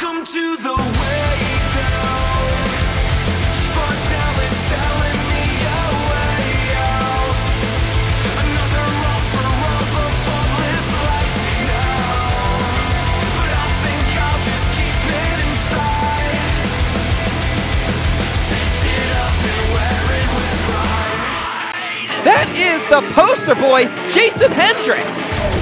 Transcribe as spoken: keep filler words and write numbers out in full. Welcome to the way down. Spontel is selling me away. Another offer of a faultless life now. But I think I'll just keep it inside. Stitch it up and wear it with pride. That is the poster boy, Jason Hendrix.